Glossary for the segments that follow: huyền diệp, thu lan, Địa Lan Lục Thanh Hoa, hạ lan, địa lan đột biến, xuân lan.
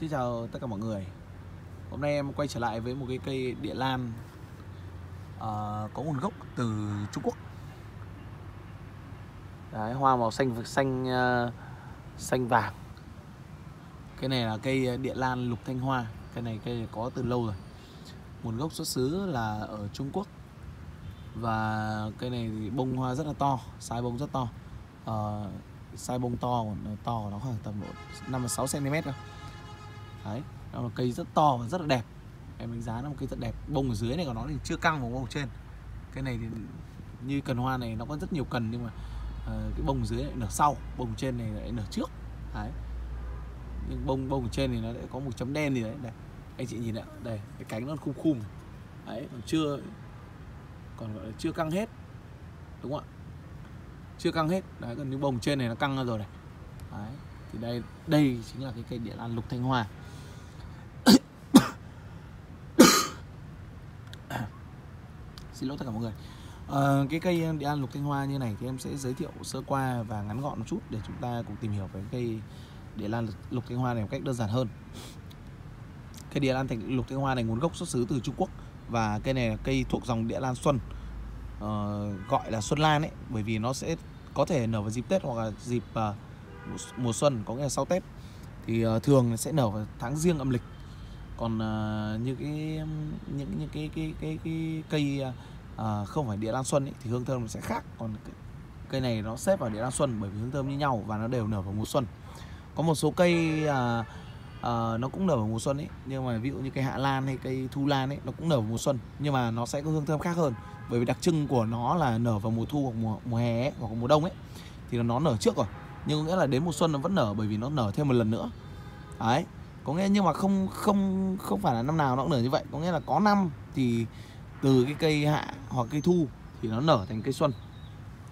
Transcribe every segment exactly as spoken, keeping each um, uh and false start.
Xin chào tất cả mọi người. Hôm nay em quay trở lại với một cái cây địa lan uh, có nguồn gốc từ Trung Quốc. Đấy, hoa màu xanh xanh uh, xanh vàng. Cái này là cây địa lan lục Thanh Hoa. Cây này cây này có từ lâu rồi. Nguồn gốc xuất xứ là ở Trung Quốc. Và cây này thì bông hoa rất là to, sai bông rất to. Uh, sai bông to, to nó khoảng tầm năm đến sáu xăng ti mét thôi. Đấy, nó là cây rất to và rất là đẹp. Em đánh giá nó một cây rất đẹp. Bông ở dưới này của nó thì chưa căng vào bông trên. Cái này thì như cần hoa này nó có rất nhiều cần, nhưng mà uh, cái bông dưới này nở sau, bông trên này lại nở trước. Đấy. Nhưng bông bông trên thì nó lại có một chấm đen gì đấy. Đây, anh chị nhìn ạ, đây cái cánh nó khum khum. Đấy, còn chưa còn gọi là chưa căng hết. Đúng không ạ? Chưa căng hết. Đấy, còn những bông trên này nó căng ra rồi này. Đấy, thì đây đây chính là cái cây địa lan lục Thanh Hoa. Xin lỗi tất cả mọi người. À, cái cây địa lan lục Thanh Hoa như này thì em sẽ giới thiệu sơ qua và ngắn gọn một chút để chúng ta cùng tìm hiểu về cây địa lan lục Thanh Hoa này một cách đơn giản hơn. Cây địa lan lục Thanh Hoa này nguồn gốc xuất xứ từ Trung Quốc, và cây này là cây thuộc dòng địa lan xuân, à, gọi là xuân lan ấy, bởi vì nó sẽ có thể nở vào dịp Tết hoặc là dịp à, mùa xuân, có nghĩa là sau Tết, thì à, thường sẽ nở vào tháng Giêng âm lịch. Còn uh, như cái những những cái cái cái cái cây uh, không phải địa lan xuân ấy, thì hương thơm sẽ khác. Còn cây này nó xếp vào địa lan xuân bởi vì hương thơm như nhau và nó đều nở vào mùa xuân. Có một số cây uh, uh, nó cũng nở vào mùa xuân ấy, nhưng mà ví dụ như cây hạ lan hay cây thu lan ấy, nó cũng nở vào mùa xuân, nhưng mà nó sẽ có hương thơm khác hơn, bởi vì đặc trưng của nó là nở vào mùa thu hoặc mùa mùa hè ấy, hoặc mùa đông ấy, thì nó nở trước rồi, nhưng nghĩa là đến mùa xuân nó vẫn nở, bởi vì nó nở thêm một lần nữa. Đấy. Có nghĩa nhưng mà không không không phải là năm nào nó cũng nở như vậy. Có nghĩa là có năm thì từ cái cây hạ hoặc cây thu thì nó nở thành cây xuân.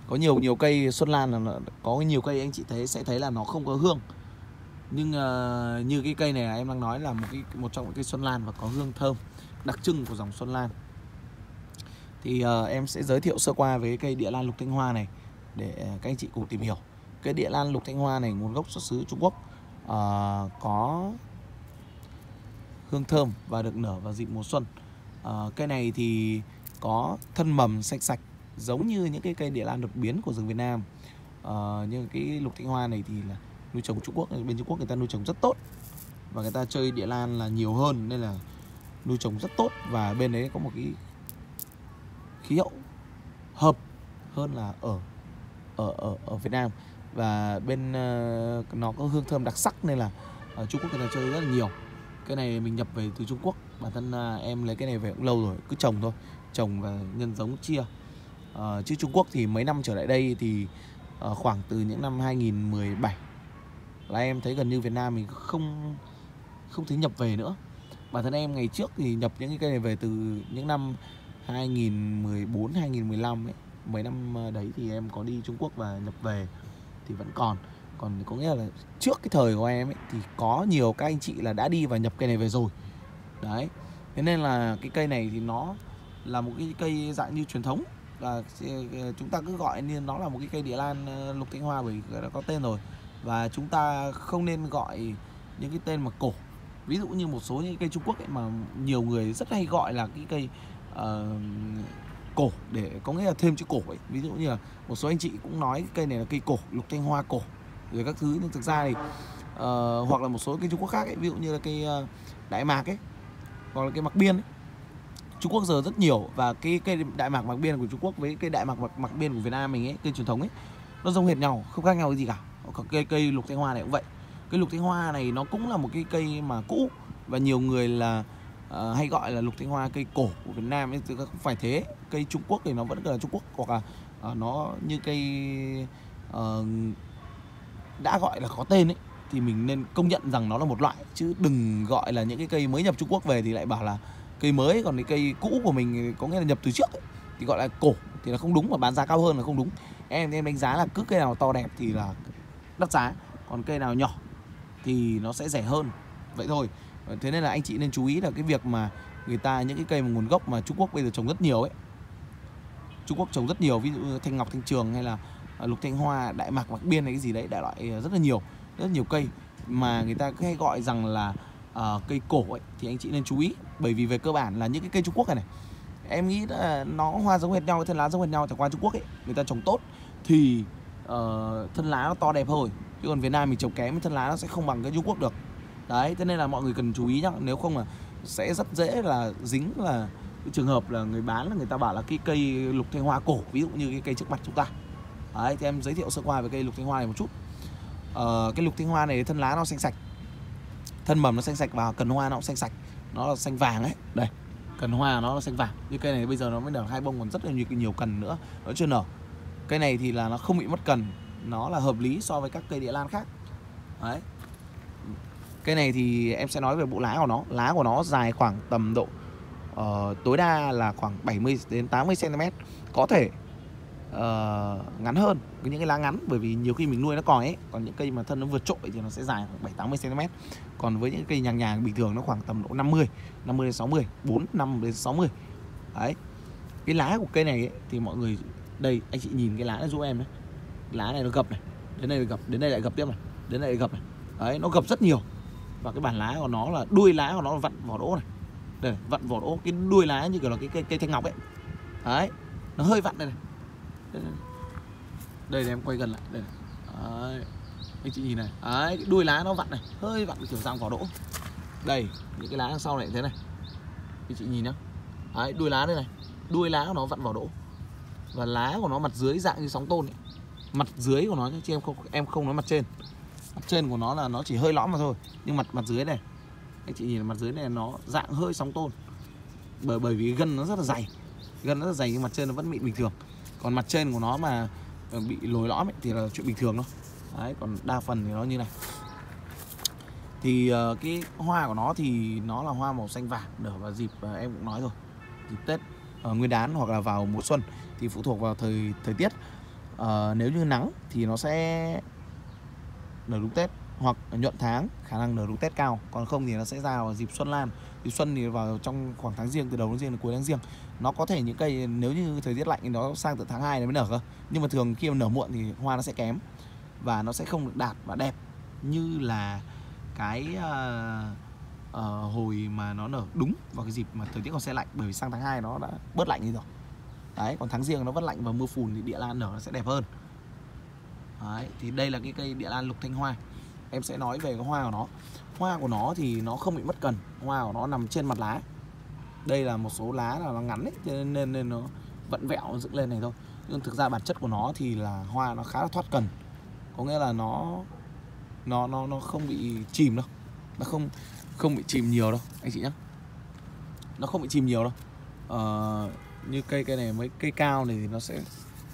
Có nhiều nhiều cây xuân lan là có nhiều cây anh chị thấy sẽ thấy là nó không có hương, nhưng uh, như cái cây này là em đang nói là một cái một trong những cây xuân lan và có hương thơm đặc trưng của dòng xuân lan. Thì uh, em sẽ giới thiệu sơ qua về cây địa lan lục Thanh Hoa này để các anh chị cùng tìm hiểu. Cái địa lan lục Thanh Hoa này nguồn gốc xuất xứ Trung Quốc, uh, có hương thơm và được nở vào dịp mùa xuân. À, cây này thì có thân mầm xanh sạch giống như những cái cây địa lan đột biến của rừng Việt Nam. À, nhưng cái lục Thanh Hoa này thì là nuôi trồng Trung Quốc, bên Trung Quốc người ta nuôi trồng rất tốt, và người ta chơi địa lan là nhiều hơn, nên là nuôi trồng rất tốt, và bên đấy có một cái khí hậu hợp hơn là ở ở ở ở Việt Nam, và bên uh, nó có hương thơm đặc sắc, nên là ở Trung Quốc người ta chơi rất là nhiều. Cái này mình nhập về từ Trung Quốc. Bản thân em lấy cái này về cũng lâu rồi, cứ trồng thôi, trồng và nhân giống chia. à, Chứ Trung Quốc thì mấy năm trở lại đây thì à, khoảng từ những năm hai nghìn mười bảy là em thấy gần như Việt Nam mình không không thấy nhập về nữa. Bản thân em ngày trước thì nhập những cái cây này về từ những năm hai nghìn mười bốn, hai nghìn mười lăm ấy. Mấy năm đấy thì em có đi Trung Quốc và nhập về thì vẫn còn. Còn có nghĩa là trước cái thời của em ấy, thì có nhiều các anh chị là đã đi và nhập cây này về rồi. Đấy. Thế nên là cái cây này thì nó là một cái cây dạng như truyền thống, và chúng ta cứ gọi nên nó là một cái cây địa lan lục Thanh Hoa bởi vì nó có tên rồi. Và chúng ta không nên gọi những cái tên mà cổ. Ví dụ như một số những cây Trung Quốc ấy mà nhiều người rất hay gọi là cái cây uh, cổ, để có nghĩa là thêm chữ cổ ấy. Ví dụ như là một số anh chị cũng nói cái cây này là cây cổ, lục Thanh Hoa cổ rồi các thứ, nhưng thực ra thì uh, hoặc là một số cái Trung Quốc khác ấy, ví dụ như là cái uh, đại mạc ấy, hoặc là cái mạc biên ấy. Trung Quốc giờ rất nhiều, và cái cây đại mạc mạc biên của Trung Quốc với cái đại mạc mạc, mạc biên của Việt Nam mình ấy, cây truyền thống ấy, nó giống hệt nhau, không khác nhau cái gì cả. Còn cây cây lục Thanh Hoa này cũng vậy. Cây lục Thanh Hoa này nó cũng là một cái cây mà cũ, và nhiều người là uh, hay gọi là lục Thanh Hoa cây cổ của Việt Nam ấy, không phải thế. Cây Trung Quốc thì nó vẫn là Trung Quốc, hoặc là uh, nó như cây uh, đã gọi là có tên ấy, thì mình nên công nhận rằng nó là một loại, chứ đừng gọi là những cái cây mới nhập Trung Quốc về thì lại bảo là cây mới, còn cái cây cũ của mình có nghĩa là nhập từ trước ấy, thì gọi là cổ thì là không đúng, mà bán giá cao hơn là không đúng. Em em đánh giá là cứ cây nào to đẹp thì là đắt giá, còn cây nào nhỏ thì nó sẽ rẻ hơn, vậy thôi. Thế nên là anh chị nên chú ý là cái việc mà người ta những cái cây mà nguồn gốc mà Trung Quốc bây giờ trồng rất nhiều ấy, Trung Quốc trồng rất nhiều, ví dụ như Thanh Ngọc, Thanh Trường hay là lục Thanh Hoa, đại mạc mạc biên này cái gì đấy, đại loại rất là nhiều, rất là nhiều cây mà người ta cứ hay gọi rằng là uh, cây cổ ấy, thì anh chị nên chú ý. Bởi vì về cơ bản là những cái cây Trung Quốc này này, em nghĩ là nó hoa giống hệt nhau, thân lá giống hệt nhau, chẳng qua Trung Quốc ấy người ta trồng tốt thì uh, thân lá nó to đẹp hơn, chứ còn Việt Nam mình trồng kém thân lá nó sẽ không bằng cái Trung Quốc được. Đấy, thế nên là mọi người cần chú ý nhá, nếu không là sẽ rất dễ là dính là cái trường hợp là người bán là người ta bảo là cái cây lục thanh hoa cổ, ví dụ như cái cây trước mặt chúng ta. Đấy, thì em giới thiệu sơ qua về cây lục thanh hoa này một chút. Ờ, cái lục thanh hoa này thân lá nó xanh sạch, thân mầm nó xanh sạch và cần hoa nó cũng xanh sạch, nó là xanh vàng ấy. Đây, cần hoa nó là xanh vàng. Như cây này bây giờ nó mới nở hai bông, còn rất là nhiều nhiều cần nữa nó chưa nở. Cây này thì là nó không bị mất cần, nó là hợp lý so với các cây địa lan khác. Đấy. Cây này thì em sẽ nói về bộ lá của nó. Lá của nó dài khoảng tầm độ uh, tối đa là khoảng bảy mươi đến tám mươi xăng ti mét. Có thể uh, ngắn hơn những cái lá ngắn, bởi vì nhiều khi mình nuôi nó còi ấy. Còn những cây mà thân nó vượt trội thì nó sẽ dài khoảng bảy tám mươi xăng ti mét. Còn với những cây nhàng nhàng bình thường nó khoảng tầm độ năm mươi, năm mươi đến sáu mươi, bốn, năm đến sáu mươi. Đấy. Cái lá của cây này ấy, thì mọi người, đây anh chị nhìn cái lá này giúp em đấy. Lá này nó gập này, đến đây gập, đến đây lại gập tiếp này, đến đây lại gập này. Đấy, nó gập rất nhiều. Và cái bản lá của nó là đuôi lá của nó là vặn vỏ đỗ này. Đây, vặn vỏ đỗ, cái đuôi lá như kiểu là cái cây, cây thanh ngọc ấy. Đấy, nó hơi vặn đây này. Đây, đây, đây để em quay gần lại đây. Đấy, anh chị nhìn này. Đấy, cái đuôi lá nó vặn này, hơi vặn kiểu dạng vỏ đỗ. Đây, những cái lá đằng sau này thế này. Anh chị nhìn nhá. Đấy, đuôi lá đây này. Đuôi lá của nó vặn vỏ đỗ. Và lá của nó mặt dưới dạng như sóng tôn ấy. Mặt dưới của nó chứ em không em không nói mặt trên. Mặt trên của nó là nó chỉ hơi lõm mà thôi, nhưng mặt mặt dưới này anh chị nhìn mặt dưới này nó dạng hơi sóng tôn, bởi bởi vì gân nó rất là dày, gân nó rất dày nhưng mặt trên nó vẫn mịn bình thường. Còn mặt trên của nó mà bị lồi lõm ấy, thì là chuyện bình thường thôi. Đấy, còn đa phần thì nó như này. Thì cái hoa của nó thì nó là hoa màu xanh vàng, nở vào dịp em cũng nói rồi, dịp Tết, Nguyên Đán hoặc là vào mùa xuân, thì phụ thuộc vào thời thời tiết. À, nếu như nắng thì nó sẽ nở đúng Tết, hoặc nhuận tháng khả năng nở đúng Tết cao, còn không thì nó sẽ ra vào dịp xuân lan. Dịp xuân thì vào trong khoảng tháng giêng, từ đầu tháng giêng đến cuối tháng giêng. Nó có thể những cây nếu như thời tiết lạnh thì nó sang từ tháng hai mới nở cơ, nhưng mà thường khi mà nở muộn thì hoa nó sẽ kém và nó sẽ không được đạt và đẹp như là cái uh, uh, hồi mà nó nở đúng vào cái dịp mà thời tiết còn sẽ lạnh, bởi vì sang tháng hai nó đã bớt lạnh đi rồi. Đấy, còn tháng giêng nó vẫn lạnh và mưa phùn thì địa lan nở nó sẽ đẹp hơn. Đấy, thì đây là cái cây địa lan lục thanh hoa. Em sẽ nói về cái hoa của nó. Hoa của nó thì nó không bị mất cần, hoa của nó nằm trên mặt lá. Đây là một số lá là nó ngắn ấy, nên, nên nên nó vặn vẹo dựng lên này thôi. Nhưng thực ra bản chất của nó thì là hoa nó khá là thoát cần. Có nghĩa là nó nó nó nó không bị chìm đâu. Nó không không bị chìm nhiều đâu anh chị nhé. Nó không bị chìm nhiều đâu. Ờ như cây cây này, mấy cây cao này thì nó sẽ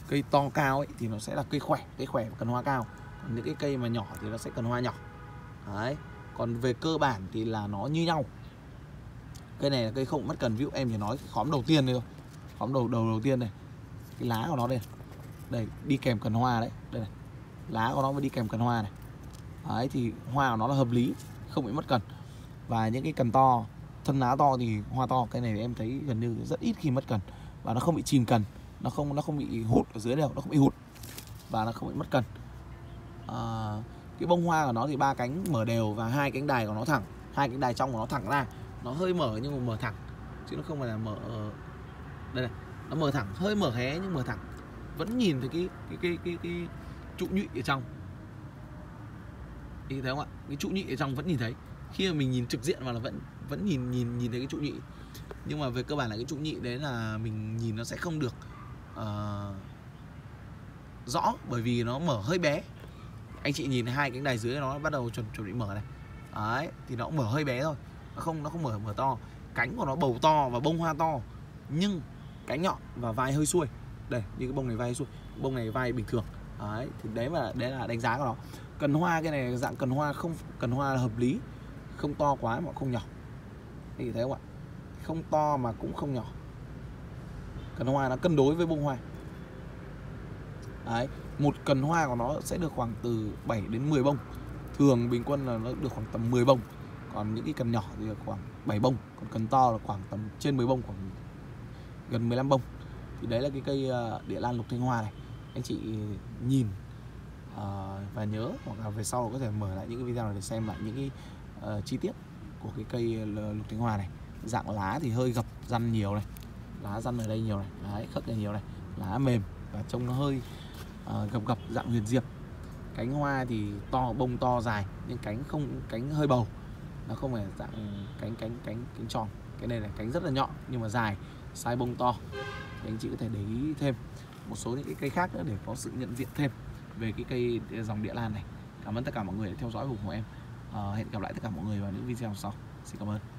cây to cao ấy thì nó sẽ là cây khỏe, cây khỏe và cần hoa cao. Còn những cái cây mà nhỏ thì nó sẽ cần hoa nhỏ. Đấy, còn về cơ bản thì là nó như nhau. Cây này là cây không mất cần, ví dụ em chỉ nói khóm đầu tiên đây thôi. Khóm đầu đầu đầu tiên này. Cái lá của nó đây. Đây đi kèm cần hoa đấy, đây này. Lá của nó mới đi kèm cần hoa này. Đấy thì hoa của nó là hợp lý, không bị mất cần. Và những cái cần to, thân lá to thì hoa to, cái này em thấy gần như rất ít khi mất cần. Và nó không bị chìm cần, nó không nó không bị hụt ở dưới đâu, nó không bị hụt và nó không bị mất cần. À, cái bông hoa của nó thì ba cánh mở đều và hai cánh đài của nó thẳng, hai cánh đài trong của nó thẳng ra, nó hơi mở nhưng mà mở thẳng chứ nó không phải là mở đây này, nó mở thẳng, hơi mở hé nhưng mở thẳng, vẫn nhìn thấy cái cái cái cái, cái trụ nhụy ở trong, thì thấy không ạ, cái trụ nhụy ở trong vẫn nhìn thấy, khi mà mình nhìn trực diện vào là vẫn vẫn nhìn nhìn nhìn thấy cái trụ nhụy. Nhưng mà về cơ bản là cái trụ nhụy đấy là mình nhìn nó sẽ không được uh, rõ, bởi vì nó mở hơi bé. Anh chị nhìn hai cánh đài dưới nó bắt đầu chuẩn chuẩn bị mở này. Đấy, thì nó cũng mở hơi bé thôi. Nó không nó không mở mở to. Cánh của nó bầu to và bông hoa to, nhưng cánh nhọn và vai hơi xuôi. Đây, như cái bông này vai hơi xuôi, bông này vai bình thường. Đấy, thì đấy mà đấy là đánh giá của nó. Cần hoa cái này dạng cần hoa không cần hoa là hợp lý, không to quá mà không nhỏ. Thì thấy không ạ? Không to mà cũng không nhỏ. Cần hoa nó cân đối với bông hoa. Đấy, một cần hoa của nó sẽ được khoảng từ bảy đến mười bông. Thường bình quân là nó được khoảng tầm mười bông. Còn những cái cần nhỏ thì khoảng bảy bông, còn cần to là khoảng tầm trên mười bông, khoảng gần mười lăm bông. Thì đấy là cái cây địa lan lục thanh hoa này. Anh chị nhìn và nhớ, hoặc là về sau có thể mở lại những cái video này để xem lại những cái chi tiết của cái cây lục Thanh Hoa này. Dạng lá thì hơi gập răn nhiều này, lá răn ở đây nhiều này, lá khất này nhiều này, lá mềm và trông nó hơi uh, gập gập dạng huyền diệp. Cánh hoa thì to, bông to dài nhưng cánh không, cánh hơi bầu, nó không phải dạng cánh cánh cánh cánh tròn. Cái này là cánh rất là nhọn nhưng mà dài, sai bông to. Thì anh chị có thể để ý thêm một số những cái cây khác nữa để có sự nhận diện thêm về cái cây dòng Địa Lan này. Cảm ơn tất cả mọi người đã theo dõi ủng hộ em. À, hẹn gặp lại tất cả mọi người vào những video sau. Xin cảm ơn.